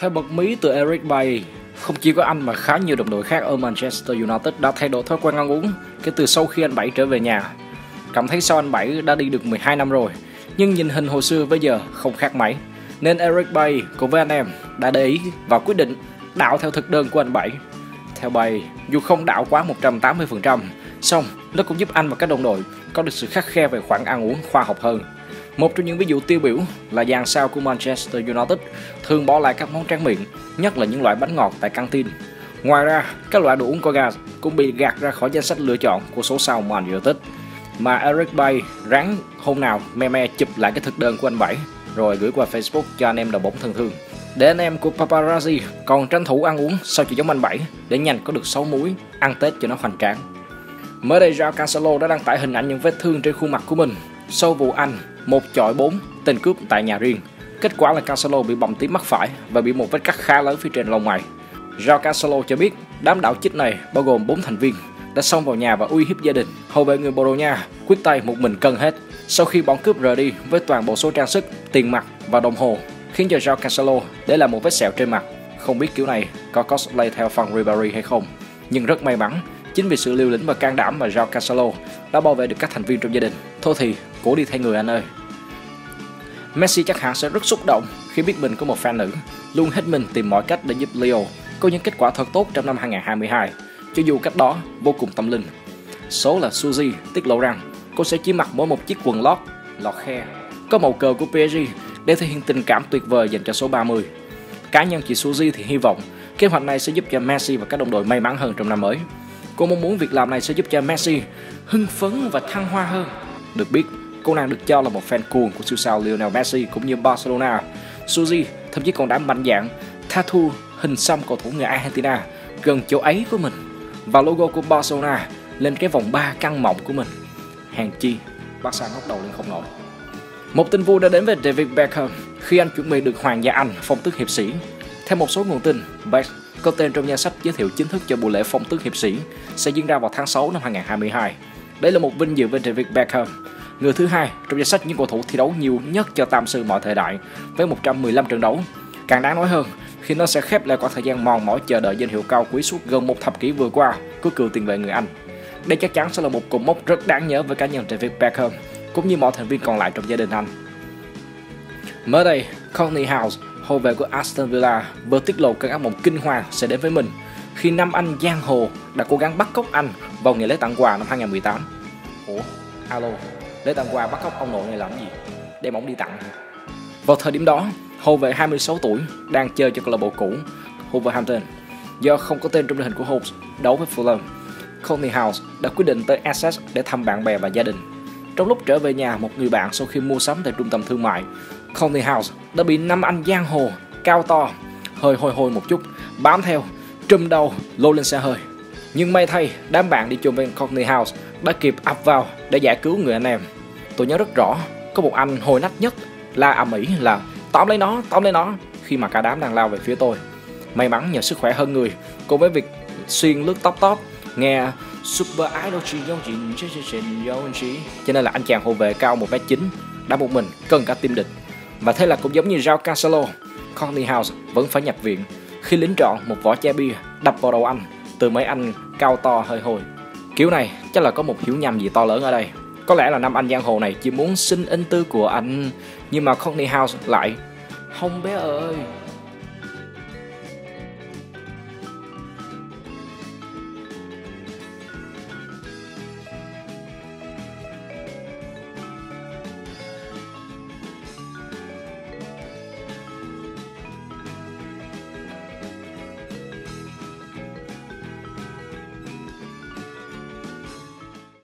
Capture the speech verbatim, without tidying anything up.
Theo bật mí từ Eric Bailly, không chỉ có anh mà khá nhiều đồng đội khác ở Manchester United đã thay đổi thói quen ăn uống kể từ sau khi anh Bảy trở về nhà. Cảm thấy sau anh Bảy đã đi được mười hai năm rồi, nhưng nhìn hình hồi xưa với giờ không khác mấy. Nên Eric Bailly cùng với anh em đã để ý và quyết định đạo theo thực đơn của anh Bảy. Theo Bailly, dù không đạo quá một trăm tám mươi phần trăm, song nó cũng giúp anh và các đồng đội có được sự khắt khe về khoản ăn uống khoa học hơn. Một trong những ví dụ tiêu biểu là dàn sao của Manchester United thường bỏ lại các món tráng miệng, nhất là những loại bánh ngọt tại căng tin. Ngoài ra, các loại đồ uống có gas cũng bị gạt ra khỏi danh sách lựa chọn của số sao Man United. Mà Eric Bailly ráng hôm nào me me chụp lại cái thực đơn của anh Bảy rồi gửi qua Facebook cho anh em đầu bóng thân thương. Để anh em của Paparazzi còn tranh thủ ăn uống sao chỉ giống anh Bảy để nhanh có được sáu múi ăn Tết cho nó hoành tráng. Mới đây, João Cancelo đã đăng tải hình ảnh những vết thương trên khuôn mặt của mình sau vụ anh một chọi bốn tên cướp tại nhà riêng. Kết quả là Cancelo bị bầm tím mắt phải và bị một vết cắt khá lớn phía trên lông mày. João Cancelo cho biết đám đạo chích này bao gồm bốn thành viên đã xông vào nhà và uy hiếp gia đình. Hậu vệ người Bồ Đào Nha quyết tay một mình cân hết. Sau khi bọn cướp rời đi với toàn bộ số trang sức, tiền mặt và đồng hồ, khiến cho João Cancelo để lại một vết sẹo trên mặt. Không biết kiểu này có cosplay theo phần Ribéry hay không, nhưng rất may mắn chính vì sự liều lĩnh và can đảm mà João Cancelo đã bảo vệ được các thành viên trong gia đình. Thôi thì cổ đi thay người anh ơi. Messi chắc hẳn sẽ rất xúc động khi biết mình có một fan nữ luôn hết mình tìm mọi cách để giúp Leo có những kết quả thật tốt trong năm hai nghìn không trăm hai mươi hai, cho dù cách đó vô cùng tâm linh. Số là Suzy tiết lộ rằng cô sẽ chỉ mặc mỗi một chiếc quần lót lọt khe có màu cờ của pê ét giê để thể hiện tình cảm tuyệt vời dành cho số ba mươi. Cá nhân chị Suzy thì hy vọng kế hoạch này sẽ giúp cho Messi và các đồng đội may mắn hơn trong năm mới. Cô mong muốn việc làm này sẽ giúp cho Messi hưng phấn và thăng hoa hơn. Được biết, cô nàng được cho là một fan cuồng của siêu sao Lionel Messi cũng như Barcelona. Suzy thậm chí còn đã mạnh dạn tattoo hình xăm cầu thủ người Argentina gần chỗ ấy của mình và logo của Barcelona lên cái vòng ba căng mỏng của mình. Hèn chi, Barca ngóc đầu lên không nổi. Một tin vui đã đến với David Beckham khi anh chuẩn bị được Hoàng gia Anh phong tước hiệp sĩ. Theo một số nguồn tin, Beckham có tên trong danh sách giới thiệu chính thức cho buổi lễ phong tước hiệp sĩ sẽ diễn ra vào tháng sáu năm hai nghìn không trăm hai mươi hai. Đây là một vinh dự với David Beckham, người thứ hai trong danh sách những cầu thủ thi đấu nhiều nhất cho tam sư mọi thời đại với một trăm mười lăm trận đấu. Càng đáng nói hơn khi nó sẽ khép lại quãng thời gian mòn mỏi chờ đợi danh hiệu cao quý suốt gần một thập kỷ vừa qua của cựu tiền vệ người Anh. Đây chắc chắn sẽ là một cột mốc rất đáng nhớ với cá nhân David Beckham cũng như mọi thành viên còn lại trong gia đình anh. Mới đây, Kortney Hause, hậu vệ của Aston Villa, vừa tiết lộ cơn ác mộng kinh hoàng sẽ đến với mình khi năm anh giang hồ đã cố gắng bắt cóc anh vào ngày lễ tặng quà năm hai nghìn không trăm mười tám. Ủa, alo, lễ tặng quà bắt cóc ông nội này làm gì? Đem ổng đi tặng. Vào thời điểm đó, hậu vệ hai mươi sáu tuổi đang chơi cho câu lạc bộ cũ Wolverhampton, do không có tên trong đội hình của Hause đấu với Fulham, Kortney Hause đã quyết định tới Essex để thăm bạn bè và gia đình. Trong lúc trở về nhà một người bạn sau khi mua sắm tại trung tâm thương mại, Kortney Hause đã bị năm anh giang hồ cao to, hơi hôi hôi một chút, bám theo, trùm đầu, lôi lên xe hơi. Nhưng may thay, đám bạn đi chung với Kortney Hause đã kịp ập vào để giải cứu người anh em. Tôi nhớ rất rõ, có một anh hồi nách nhất la ầm ĩ là tóm lấy nó, tóm lấy nó khi mà cả đám đang lao về phía tôi. May mắn nhờ sức khỏe hơn người, cùng với việc xuyên lướt tóc tóc, nghe Super Idol cho nên là anh chàng hậu vệ cao một mét chín đã một mình cần cả team địch. Và thế là cũng giống như João Cancelo, Kortney Hause vẫn phải nhập viện khi lính trọn một vỏ chai bia đập vào đầu anh từ mấy anh cao to hơi hồi. Kiểu này chắc là có một hiểu nhầm gì to lớn ở đây. Có lẽ là năm anh giang hồ này chỉ muốn xin ân tư của anh, nhưng mà Kortney Hause lại không bé ơi,